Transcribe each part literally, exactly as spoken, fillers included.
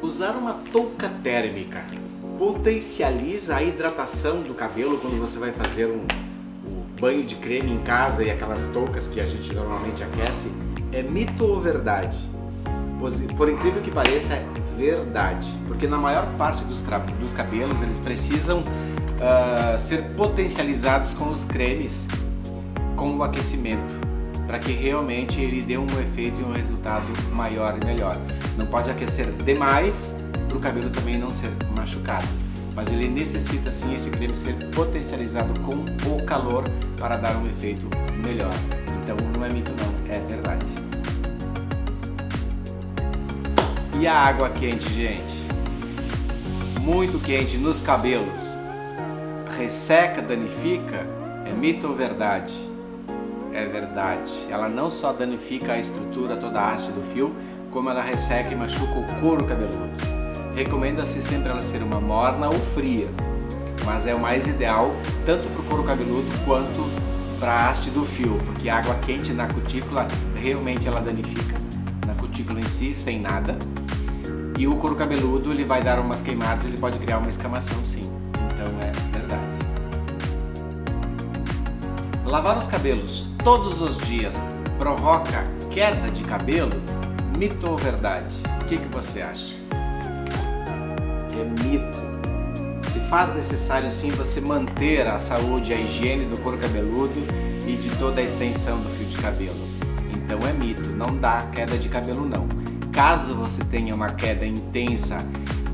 Usar uma touca térmica potencializa a hidratação do cabelo quando você vai fazer um, um banho de creme em casa e aquelas toucas que a gente normalmente aquece. É mito ou verdade? Por incrível que pareça, é verdade, porque na maior parte dos, dos cabelos eles precisam uh, ser potencializados com os cremes, com o aquecimento, para que realmente ele dê um efeito e um resultado maior e melhor. Não pode aquecer demais para o cabelo também não ser machucado, mas ele necessita sim esse creme ser potencializado com o calor para dar um efeito melhor. Então não é mito não, é verdade. E a água quente, gente, muito quente nos cabelos, resseca, danifica? É mito ou verdade? É verdade. Ela não só danifica a estrutura toda a haste do fio, como ela resseca e machuca o couro cabeludo. Recomenda-se sempre ela ser uma morna ou fria, mas é o mais ideal tanto para o couro cabeludo quanto para a haste do fio, porque a água quente na cutícula realmente ela danifica. Na cutícula em si, sem nada, e o couro cabeludo ele vai dar umas queimadas, ele pode criar uma escamação sim, então é verdade. Lavar os cabelos todos os dias provoca queda de cabelo? Mito ou verdade? O que, que você acha? É mito. Se faz necessário sim você manter a saúde e a higiene do couro cabeludo e de toda a extensão do fio de cabelo. Então é mito, não dá queda de cabelo não. Caso você tenha uma queda intensa,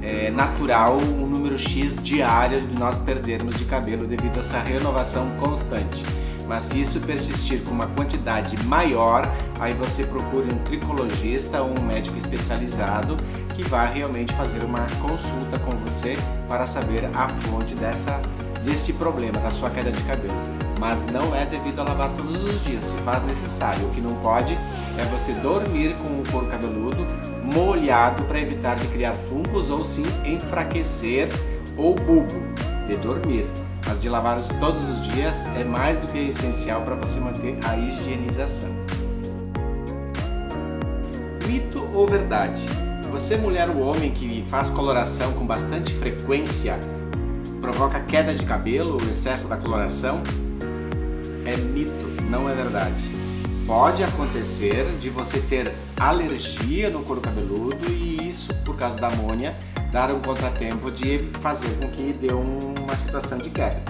é natural um número X diário de nós perdermos de cabelo devido a essa renovação constante. Mas se isso persistir com uma quantidade maior, aí você procure um tricologista ou um médico especializado que vá realmente fazer uma consulta com você para saber a fonte dessa, deste problema, da sua queda de cabelo. Mas não é devido a lavar todos os dias, se faz necessário. O que não pode é você dormir com o couro cabeludo molhado para evitar de criar fungos ou sim enfraquecer ou bulbo de dormir. Mas de lavar todos os dias é mais do que essencial para você manter a higienização. Mito ou verdade? Você, mulher ou homem, que faz coloração com bastante frequência, provoca queda de cabelo, o excesso da coloração? É mito, não é verdade. Pode acontecer de você ter alergia no couro cabeludo e isso, por causa da amônia, dar um contratempo de fazer com que dê uma situação de queda.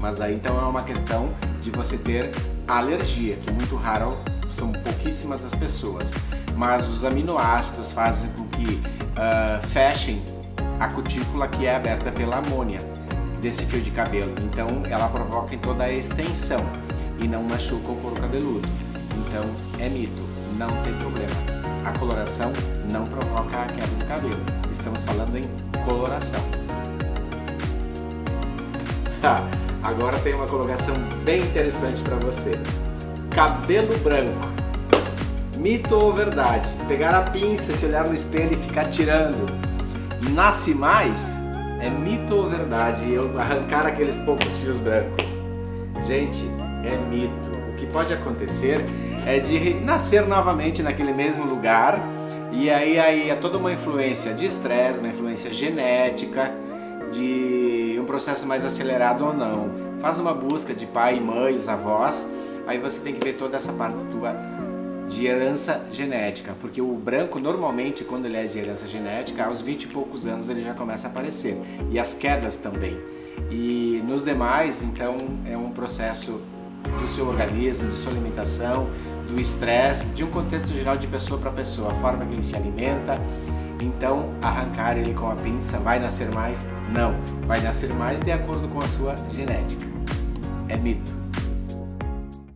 Mas aí então é uma questão de você ter alergia, que é muito raro, são pouquíssimas as pessoas. Mas os aminoácidos fazem com que uh, fechem a cutícula que é aberta pela amônia desse fio de cabelo. Então ela provoca em toda a extensão e não machuca o couro cabeludo. Então é mito, não tem problema. A coloração não provoca a queda do cabelo. Estamos falando em coloração. Agora tem uma colocação bem interessante para você. Cabelo branco. Mito ou verdade? Pegar a pinça, se olhar no espelho e ficar tirando. Nasce mais? É mito ou verdade eu arrancar aqueles poucos fios brancos? Gente, é mito. O que pode acontecer é de nascer novamente naquele mesmo lugar e aí, aí é toda uma influência de estresse, uma influência genética, de um processo mais acelerado ou não. Faz uma busca de pai, mãe, os avós, aí você tem que ver toda essa parte tua de herança genética, porque o branco normalmente quando ele é de herança genética, aos vinte e poucos anos ele já começa a aparecer, e as quedas também. E nos demais, então, é um processo do seu organismo, de sua alimentação, do estresse, de um contexto geral de pessoa para pessoa, a forma que ele se alimenta. Então, arrancar ele com a pinça, vai nascer mais? Não, vai nascer mais de acordo com a sua genética. É mito.